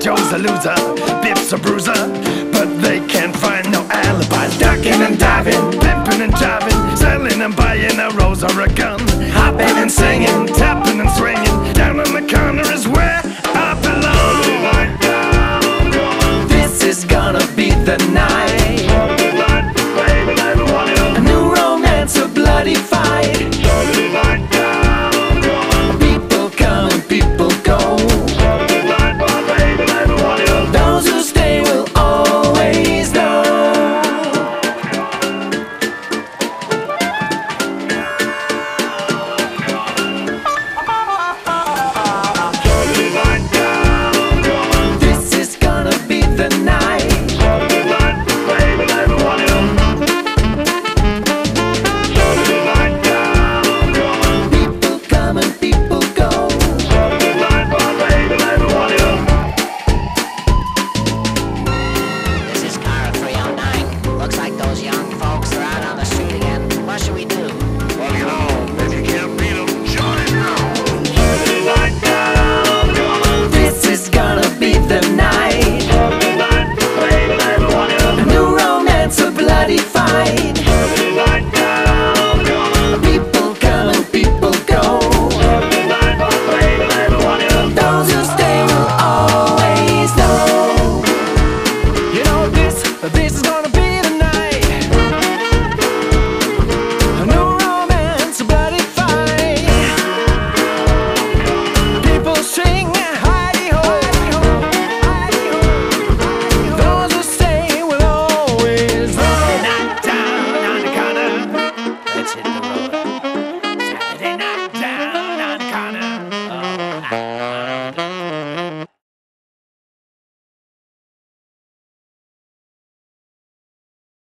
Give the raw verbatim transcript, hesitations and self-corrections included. Joe's a loser, Biff's a bruiser, but they can't find no alibis. Ducking and diving, pimping and jiving, selling and buying a rose or a gun, hopping and singing, tapping and swinging. Down on the corner is where I belong. This is gonna be the night.